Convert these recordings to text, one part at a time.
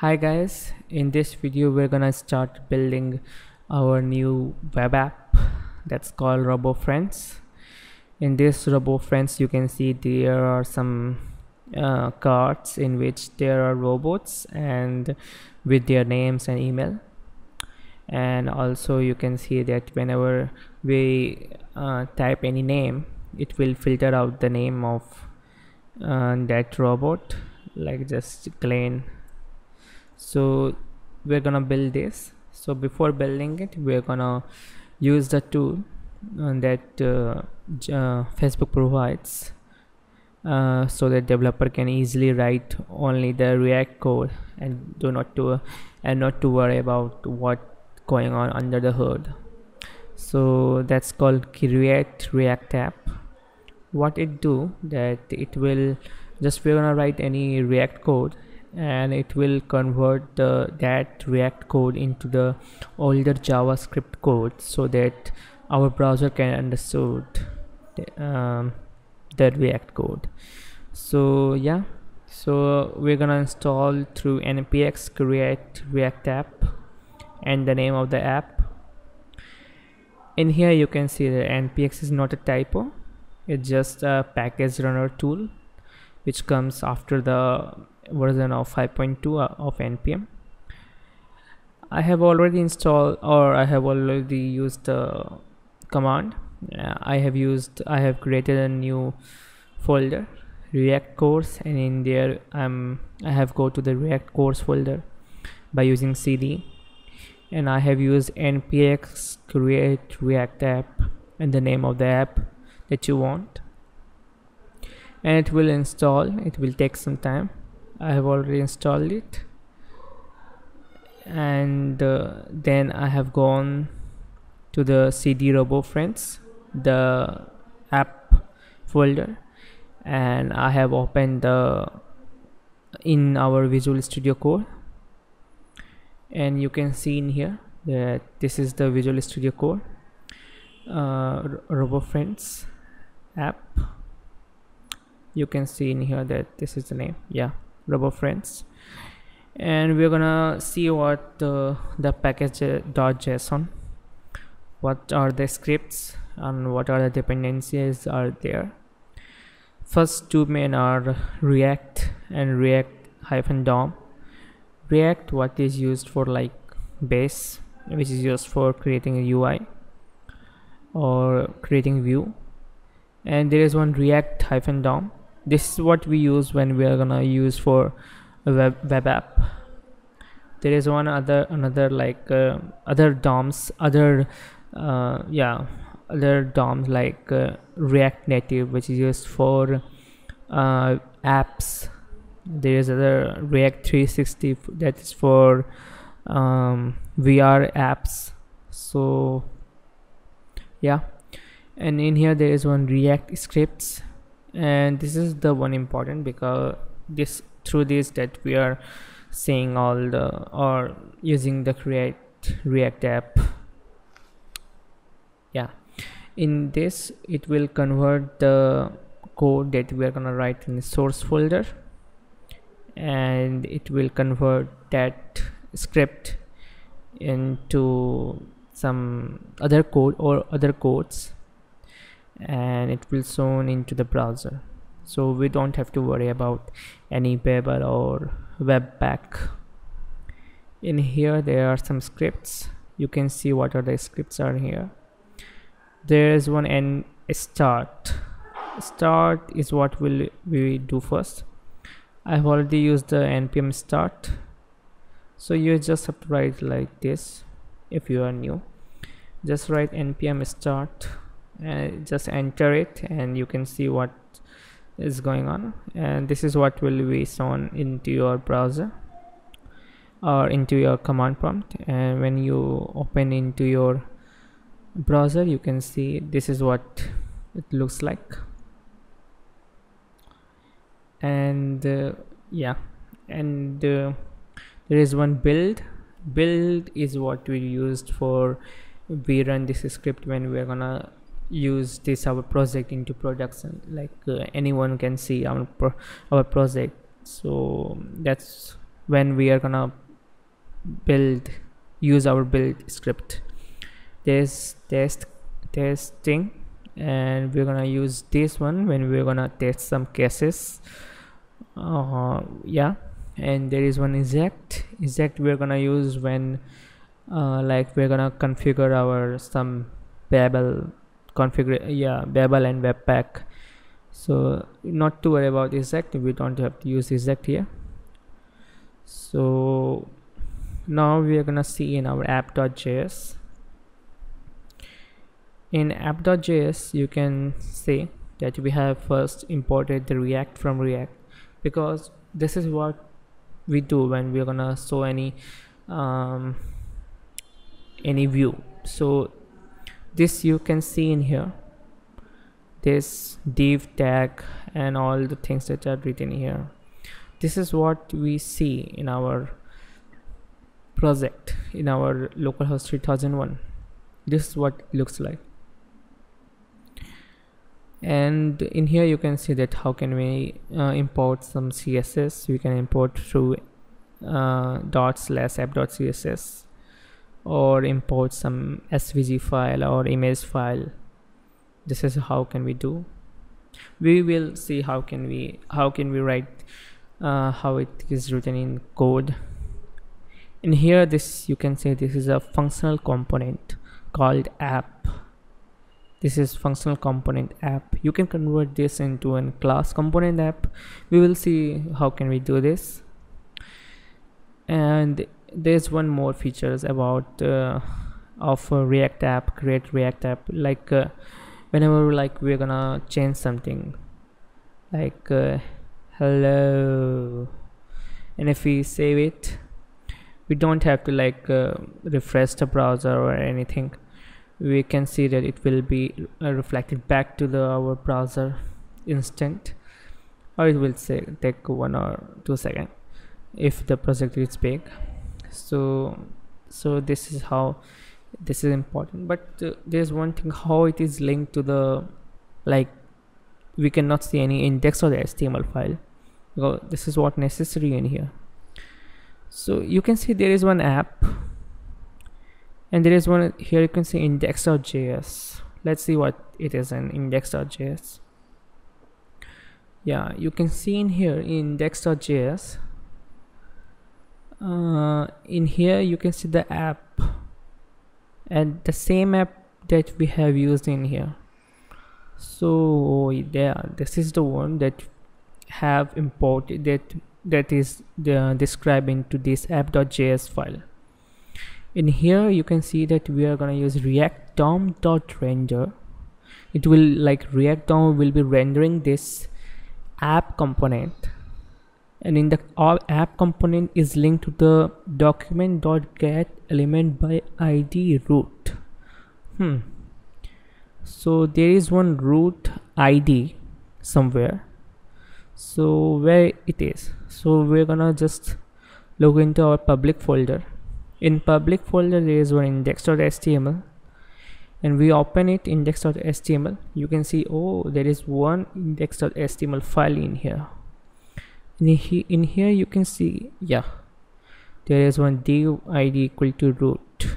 Hi guys, in this video we're gonna start building our new web app that's called RoboFriends. In this RoboFriends you can see there are some cards in which there are robots and with their names and email, and also you can see that whenever we type any name, it will filter out the name of that robot, like just Glenn. So we're gonna build this. So before building it, we're gonna use the tool that Facebook provides so that developer can easily write only the React code and not to worry about what going on under the hood. So that's called create-react-app. What it do, that it will just, we're gonna write any React code and it will convert that React code into the older JavaScript code so that our browser can understand the React code. So yeah, so we're gonna install through npx create-react-app and the name of the app. In here you can see that npx is not a typo, it's just a package runner tool which comes after the version of 5.2 of NPM. I have already installed, or I have already used the command. I have created a new folder, React course, and in there I have go to the React course folder by using cd, and I have used npx create-react-app and the name of the app that you want, and it will install. It will take some time. I have already installed it, and then I have gone to the cd RoboFriends, the app folder, and I have opened in our Visual Studio Code, and you can see in here that this is the Visual Studio Code RoboFriends app. You can see in here that this is the name, yeah, RoboFriends, and we're gonna see what the package.json, what are the scripts and what are the dependencies are there. First two main are React and react-dom. React, what is used for like base, which is used for creating a UI or creating view, and there is one react-dom. This is what we use when we are gonna use for a web app. There is one another like other DOMs like React Native, which is used for apps. There is other React 360 that is for VR apps. So yeah, and in here there is one react-scripts, and this is the one important, because this through this that we are seeing all the or using the create-react-app. Yeah, in this it will convert the code that we are gonna write in the source folder, and it will convert that script into some other code or other codes, and it will shown into the browser, so we don't have to worry about any babel or webpack. In here there are some scripts. You can see what are the scripts are here. There is one and start is what will we do first. I have already used the npm start, so you just have to write like this. If you are new, just write npm start and just enter it, and you can see what is going on, and this is what will be shown into your browser or into your command prompt. And when you open into your browser, you can see this is what it looks like. And yeah, and there is one build is what we used for, we run this script when we are gonna use this our project into production, like anyone can see our project. So that's when we are gonna use our build script. This testing, and we're gonna use this one when we're gonna test some cases. Yeah, and there is one exact we're gonna use when like we're gonna configure our some babel babel and webpack. So not to worry about exact, we don't have to use exact here. So now we are gonna see in our app.js. In app.js you can see that we have first imported the React from React, because this is what we do when we're gonna show any view. So this you can see in here, this div tag and all the things that are written here. This is what we see in our project, in our localhost 3001. This is what it looks like. And in here you can see that how can we import some CSS. We can import through ./app.css, or import some SVG file or image file. This is how can we do. We will see how can we write how it is written in code. In here, this you can say this is a functional component called app. This is functional component app. You can convert this into a class component app. We will see how can we do this. And there's one more features about React app, create React app. Like whenever like we're gonna change something, like hello, and if we save it, we don't have to like refresh the browser or anything. We can see that it will be reflected back to our browser instant, or it will say take 1 or 2 seconds if the project is big. So this is how this is important. But there's one thing, how it is linked to the, like we cannot see any index or the HTML file, because this is what necessary in here. So you can see there is one app, and there is one here. You can see index.js. let's see what it is in index.js. yeah, you can see in here index.js, in here you can see the app, and the same app that we have used in here. So yeah, this is the one that have imported, that is described into this app.js file. In here you can see that we are going to use react-dom.render. it will like react-dom will be rendering this app component, and in the all app component is linked to the document.get element by id root. So there is one root id somewhere, so where it is. So we're gonna just log into our public folder. In public folder there is one index.html, and we open it, index.html. you can see, oh, there is one index.html file in here. In here you can see, yeah, there is one div id equal to root.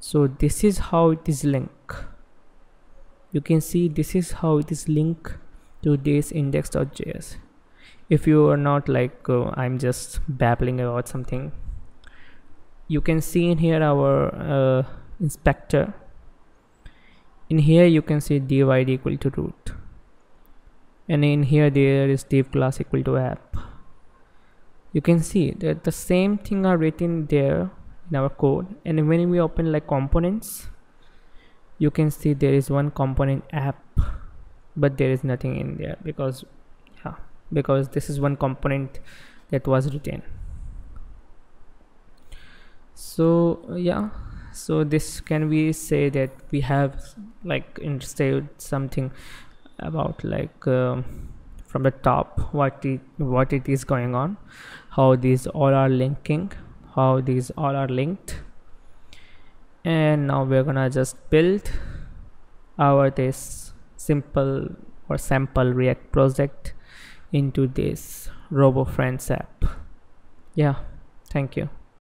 So this is how it is linked. You can see this is how it is linked to this index.js. if you are not like I'm just babbling about something, you can see in here our inspector. In here you can see div id equal to root, and in here there is div class equal to app. You can see that the same thing are written there in our code. And when we open like components, you can see there is one component app, but there is nothing in there, because this is one component that was written. So yeah, so this can we say that we have like saved something about like from the top what it is going on, how these all are linking, how these all are linked. And now we're gonna just build our this simple or sample React project into this RoboFriends app. Yeah, thank you.